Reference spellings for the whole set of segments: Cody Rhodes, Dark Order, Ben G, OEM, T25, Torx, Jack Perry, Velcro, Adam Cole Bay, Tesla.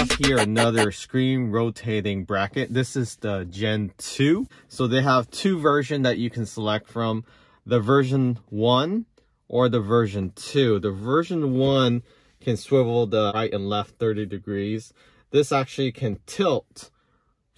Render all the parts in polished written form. have here another screen rotating bracket. This is the Gen 2. So they have two versions that you can select from, the version 1 or the version 2. The version 1 can swivel the right and left 30 degrees. This actually can tilt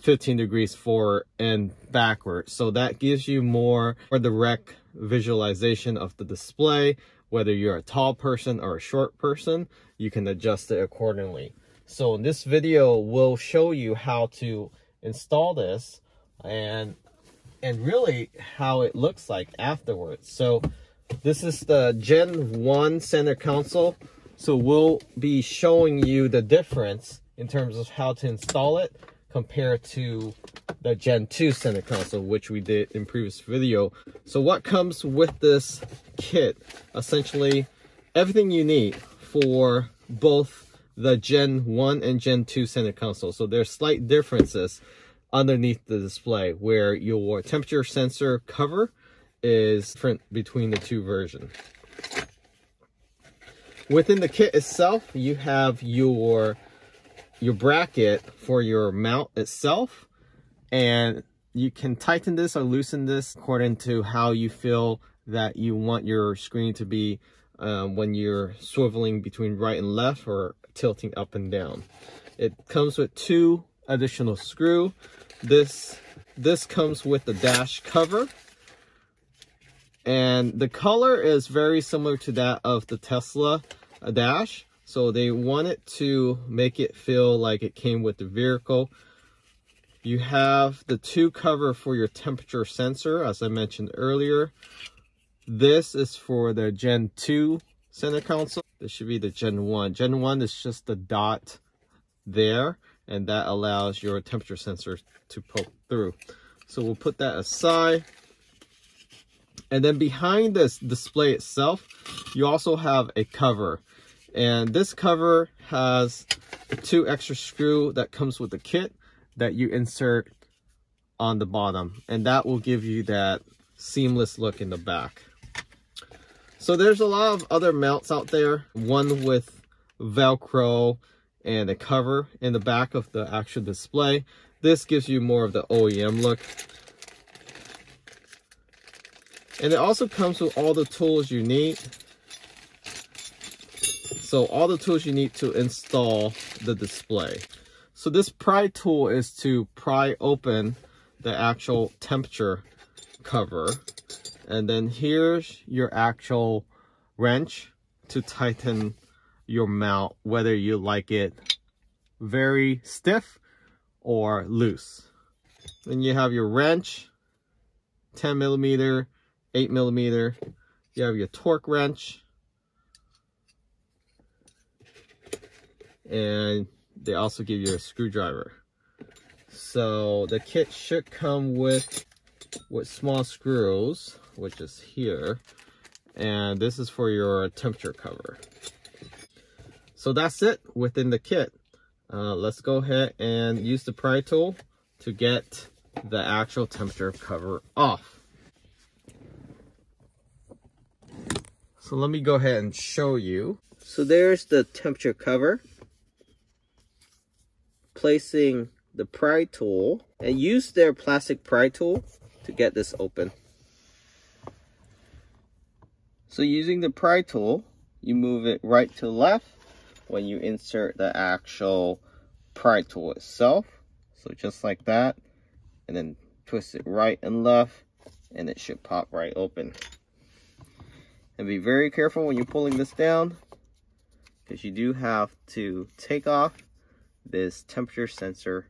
15 degrees forward and backward. So that gives you more direct visualization of the display. Whether you're a tall person or a short person, you can adjust it accordingly. So in this video, we'll show you how to install this and really how it looks like afterwards. So this is the Gen 1 center console. So we'll be showing you the difference in terms of how to install it compared to the Gen 2 center console, which we did in previous video. So what comes with this kit? Essentially everything you need for both the Gen 1 and Gen 2 center console. So there's slight differences underneath the display where your temperature sensor cover is different between the two versions. Within the kit itself, you have your bracket for your mount itself, and you can tighten this or loosen this according to how you feel that you want your screen to be when you're swiveling between right and left or tilting up and down. It comes with two additional screws. This comes with the dash cover. And the color is very similar to that of the Tesla dash. So they wanted to make it feel like it came with the vehicle. You have the two cover for your temperature sensor, as I mentioned earlier. This is for the Gen 2 center console. This should be the Gen 1. Gen 1 is just the dot there, and that allows your temperature sensor to poke through. So we'll put that aside. And then behind this display itself, you also have a cover. And this cover has two extra screws that comes with the kit that you insert on the bottom. And that will give you that seamless look in the back. So there's a lot of other mounts out there. One with Velcro and a cover in the back of the actual display. This gives you more of the OEM look. And it also comes with all the tools you need. So all the tools you need to install the display. So this pry tool is to pry open the actual temperature cover. And then here's your actual wrench to tighten your mount, whether you like it very stiff or loose. Then you have your wrench, 10 millimeter. 8 millimeter. You have your torque wrench, and they also give you a screwdriver. So the kit should come with small screws, which is here, and this is for your temperature cover. So that's it within the kit. Let's go ahead and use the pry tool to get the actual temperature cover off. So let me go ahead and show you. So there's the temperature cover. Placing the pry tool and use their plastic pry tool to get this open. So using the pry tool, you move it right to left when you insert the actual pry tool itself. So just like that, and then twist it right and left, and it should pop right open. And be very careful when you're pulling this down, because you do have to take off this temperature sensor.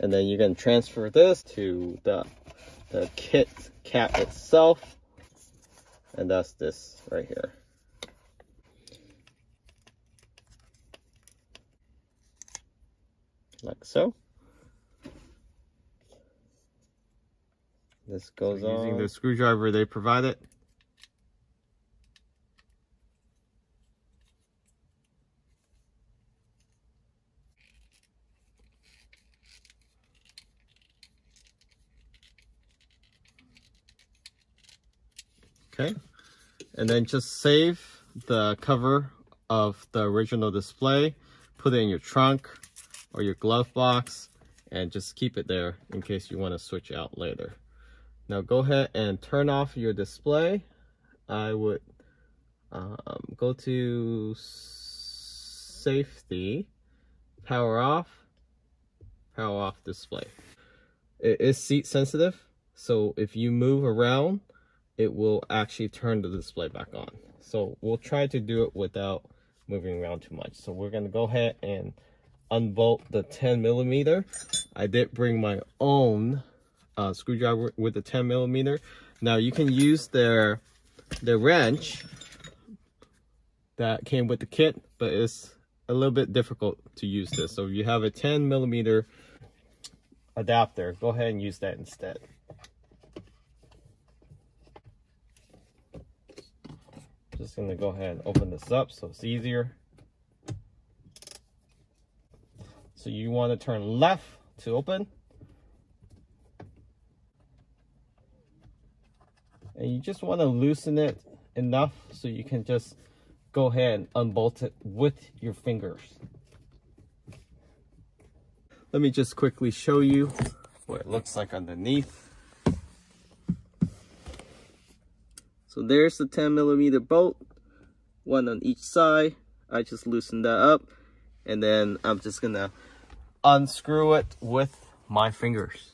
And then you're going to transfer this to the kit cap itself. And that's this right here. Like so. This goes on. Using the screwdriver they provided. Okay. And then just save the cover of the original display, put it in your trunk or your glove box, and just keep it there in case you want to switch out later. Now go ahead and turn off your display. I would go to safety, power off display. It is seat sensitive, so if you move around, it will actually turn the display back on. So we'll try to do it without moving around too much. So we're gonna go ahead and unbolt the 10mm. I did bring my own screwdriver with the 10mm. Now you can use their wrench that came with the kit, but it's a little bit difficult to use this. So if you have a 10mm adapter, go ahead and use that instead. Just gonna go ahead and open this up so it's easier. So you want to turn left to open. And you just want to loosen it enough so you can just go ahead and unbolt it with your fingers. Let me just quickly show you what it looks like underneath. So there's the 10mm bolt, one on each side. I just loosened that up, and then I'm just gonna unscrew it with my fingers.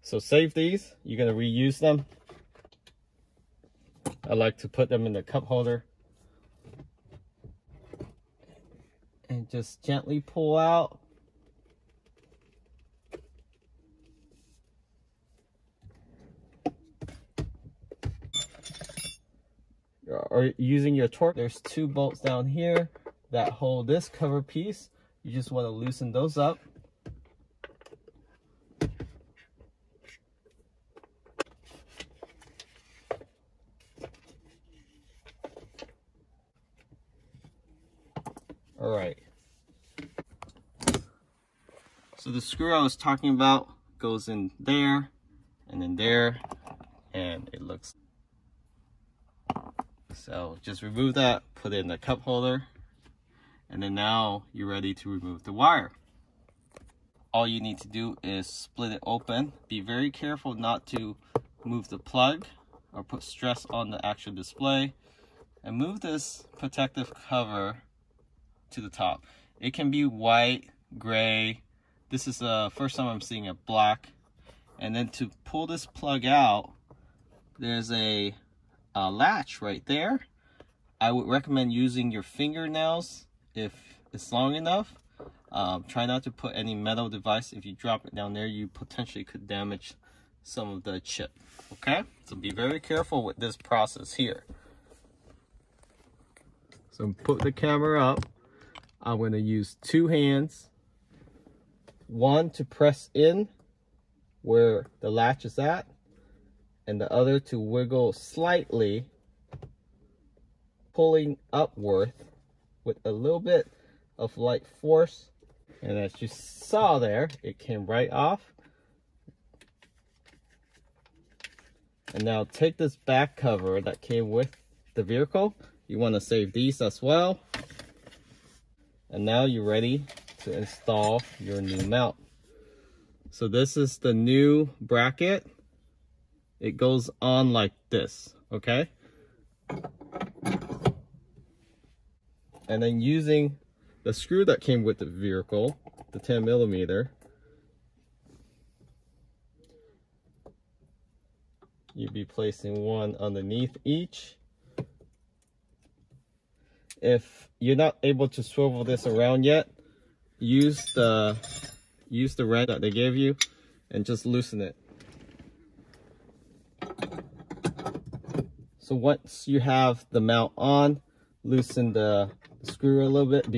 So save these, you're gonna reuse them. I like to put them in the cup holder. And just gently pull out. Or using your torque, there's two bolts down here that hold this cover piece. You just want to loosen those up. All right. So the screw I was talking about goes in there and in there, and it looks. So just remove that, put it in the cup holder, and then now you're ready to remove the wire. All you need to do is split it open. Be very careful not to move the plug or put stress on the actual display, and move this protective cover to the top. It can be white, gray. This is the first time I'm seeing a black. And then to pull this plug out, there's a latch right there. I would recommend using your fingernails if it's long enough. Try not to put any metal device. If you drop it down there, you potentially could damage some of the chip. Okay, so be very careful with this process here. So put the camera up. I'm going to use two hands, one to press in where the latch is at, and the other to wiggle slightly, pulling upward with a little bit of light force. And as you saw there, it came right off. And now take this back cover that came with the vehicle. You want to save these as well. And now you're ready to install your new mount. So this is the new bracket. It goes on like this, okay? And then using the screw that came with the vehicle, the 10mm, you'd be placing one underneath each. If you're not able to swivel this around yet, use the wrench that they gave you and just loosen it. So once you have the mount on, loosen the screw a little bit.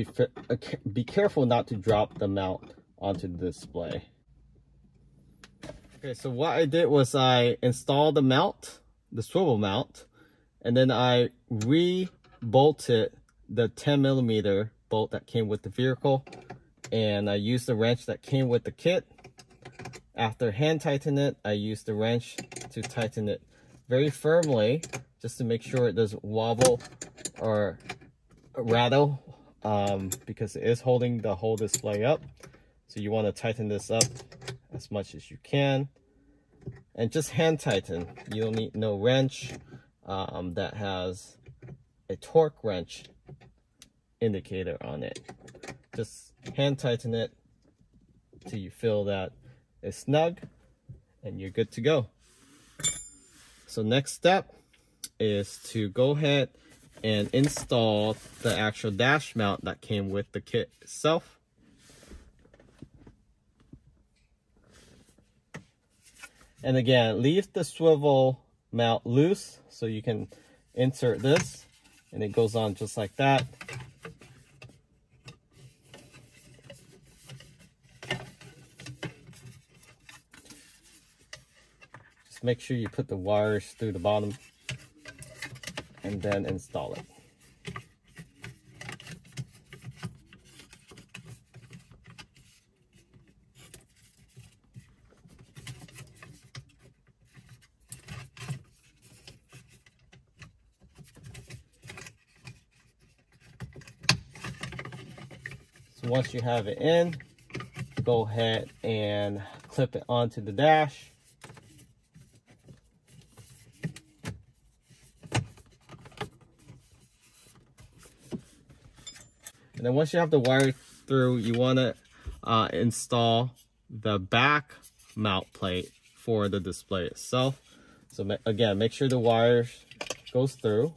Be careful not to drop the mount onto the display. Okay, so what I did was I installed the mount, the swivel mount, and then I re-bolted the 10mm bolt that came with the vehicle, and I used the wrench that came with the kit, After hand tighten it, I use the wrench to tighten it very firmly just to make sure it doesn't wobble or rattle, because it is holding the whole display up. So you want to tighten this up as much as you can and just hand tighten. You don't need no wrench that has a torque wrench indicator on it. Just hand tighten it till you feel that it's snug and you're good to go. So next step is to go ahead and install the actual dash mount that came with the kit itself. And again, leave the swivel mount loose so you can insert this and it goes on just like that. Just make sure you put the wires through the bottom and then install it. So once you have it in, go ahead and clip it onto the dash. And then once you have the wire through, you want to install the back mount plate for the display itself. So again, make sure the wire goes through.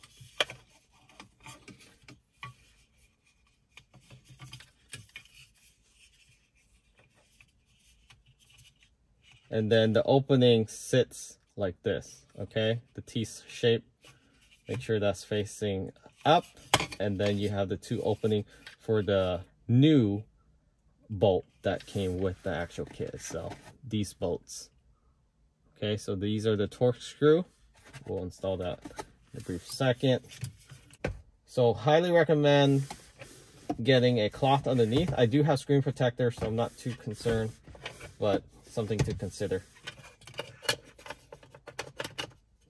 And then the opening sits like this, okay? The T shape, make sure that's facing up. And then you have the two openings for the new bolt that came with the actual kit itself, these bolts. Okay, so these are the Torx screw. We'll install that in a brief second. So highly recommend getting a cloth underneath. I do have screen protector, so I'm not too concerned, but something to consider.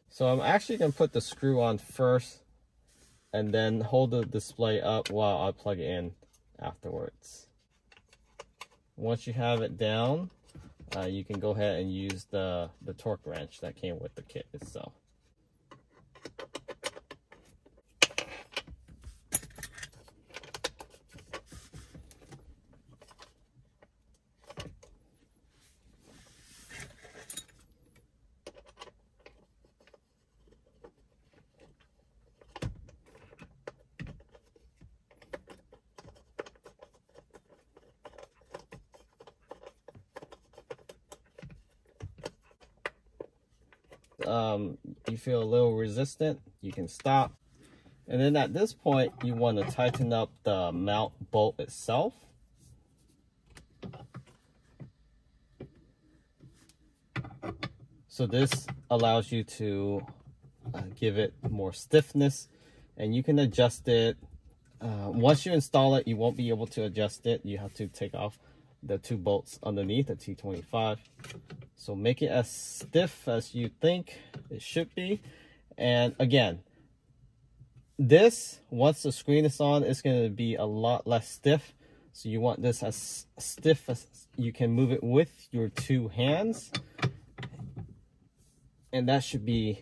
So I'm actually gonna put the screw on first and then hold the display up while I plug it in afterwards. Once you have it down, you can go ahead and use the torque wrench that came with the kit itself. You feel a little resistant, you can stop. And then at this point, you want to tighten up the mount bolt itself. So this allows you to give it more stiffness, and you can adjust it. Once you install it, you won't be able to adjust it. You have to take off the two bolts underneath the T25. So make it as stiff as you think it should be. And again, this, once the screen is on, it's going to be a lot less stiff. So you want this as stiff as you can move it with your two hands. And that should be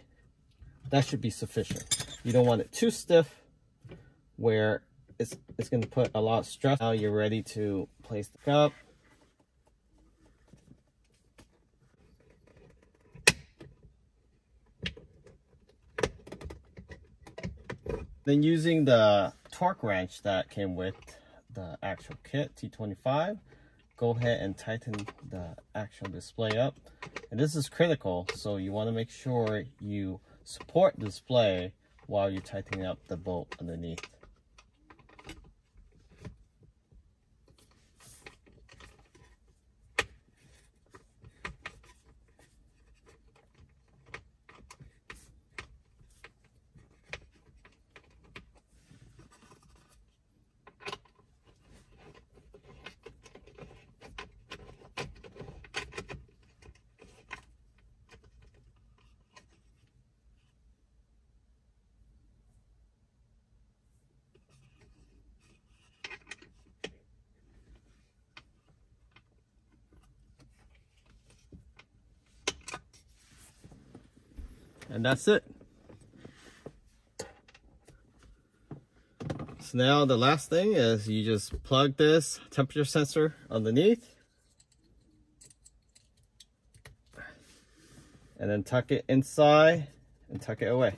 sufficient. You don't want it too stiff where it's going to put a lot of stress. Now you're ready to place the cup. Then using the torque wrench that came with the actual kit, T25, go ahead and tighten the actual display up. And this is critical, so you want to make sure you support the display while you're tightening up the bolt underneath. and that's it. So now the last thing is you just plug this temperature sensor underneath and then tuck it inside and tuck it away.